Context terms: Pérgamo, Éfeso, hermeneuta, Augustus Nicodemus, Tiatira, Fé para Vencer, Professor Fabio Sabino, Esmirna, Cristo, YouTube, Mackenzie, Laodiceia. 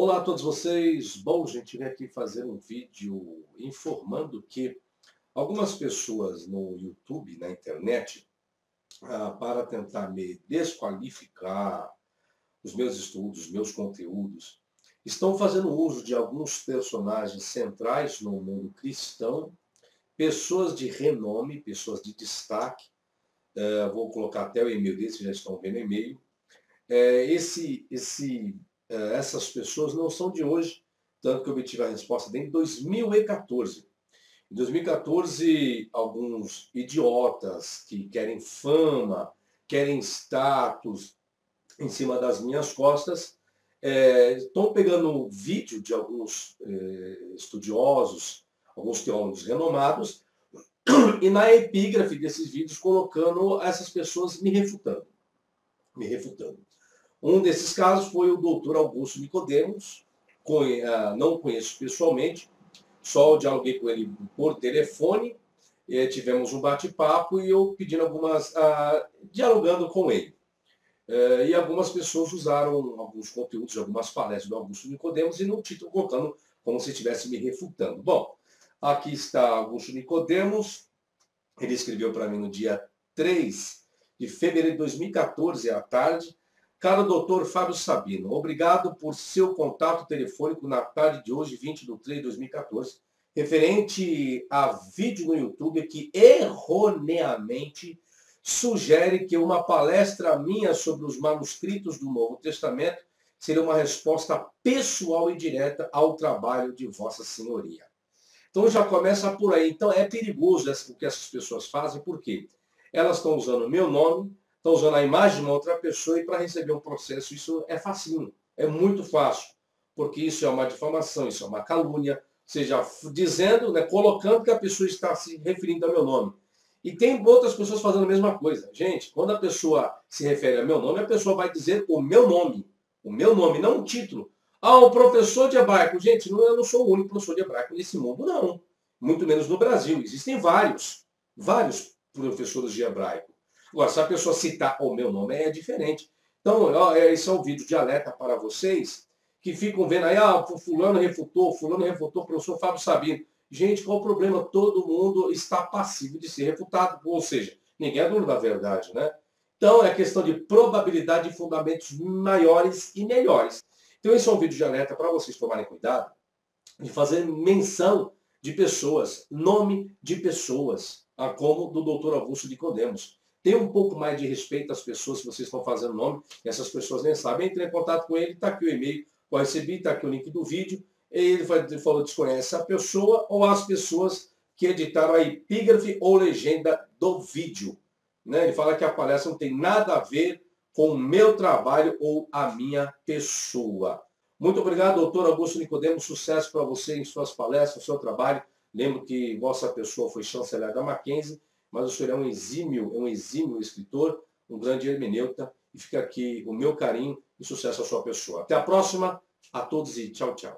Olá a todos vocês. Bom, gente, vim aqui fazer um vídeo informando que algumas pessoas no YouTube, na internet, para tentar me desqualificar os meus estudos, meus conteúdos, estão fazendo uso de alguns personagens centrais no mundo cristão, pessoas de renome, pessoas de destaque. Vou colocar até o e-mail deles, já estão vendo o e-mail. Essas pessoas não são de hoje, tanto que eu obtive a resposta em 2014. Em 2014, alguns idiotas que querem fama, querem status em cima das minhas costas, estão pegando um vídeo de alguns estudiosos, alguns teólogos renomados, e na epígrafe desses vídeos colocando essas pessoas me refutando. Um desses casos foi o doutor Augustus Nicodemus, não conheço pessoalmente, só dialoguei com ele por telefone, tivemos um bate-papo e eu pedindo dialogando com ele. E algumas pessoas usaram alguns conteúdos, algumas palestras do Augustus Nicodemus e no título colocando como se estivesse me refutando. Bom, aqui está Augustus Nicodemus, ele escreveu para mim no dia 3 de fevereiro de 2014, à tarde. Caro doutor Fábio Sabino, obrigado por seu contato telefônico na tarde de hoje, 20 de 3 de 2014, referente a vídeo no YouTube que erroneamente sugere que uma palestra minha sobre os manuscritos do Novo Testamento seria uma resposta pessoal e direta ao trabalho de Vossa Senhoria. Então já começa por aí. Então é perigoso o que essas pessoas fazem, porque elas estão usando o meu nome, estão usando a imagem de uma outra pessoa e para receber um processo isso é facinho, é muito fácil, porque isso é uma difamação, isso é uma calúnia, ou seja, dizendo, colocando que a pessoa está se referindo ao meu nome. E tem outras pessoas fazendo a mesma coisa. Gente, quando a pessoa se refere ao meu nome, a pessoa vai dizer o meu nome, não um título. Ah, o professor de hebraico. Gente, eu não sou o único professor de hebraico nesse mundo, não. Muito menos no Brasil. Existem vários professores de hebraico. Agora, se a pessoa citar o meu nome, é diferente. Então, esse é um vídeo de alerta para vocês que ficam vendo aí, fulano refutou o professor Fábio Sabino. Gente, qual o problema? Todo mundo está passivo de ser refutado. Ou seja, ninguém é dono da verdade, né? Então, é questão de probabilidade de fundamentos maiores e melhores. Então, esse é um vídeo de alerta para vocês tomarem cuidado de fazer menção de pessoas, nome de pessoas, como do doutor Augustus Nicodemus. Dê um pouco mais de respeito às pessoas que vocês estão fazendo nome, essas pessoas nem sabem. Entrei em contato com ele, está aqui o e-mail que eu recebi, está aqui o link do vídeo. Ele falou, desconhece a pessoa ou as pessoas que editaram a epígrafe ou legenda do vídeo. Ele fala que a palestra não tem nada a ver com o meu trabalho ou a minha pessoa. Muito obrigado, doutor Augustus Nicodemus. Sucesso para você em suas palestras, no seu trabalho. Lembro que vossa pessoa foi chanceler da Mackenzie, mas o senhor é um exímio escritor, um grande hermeneuta, e fica aqui o meu carinho e sucesso à sua pessoa. Até a próxima, a todos e tchau, tchau.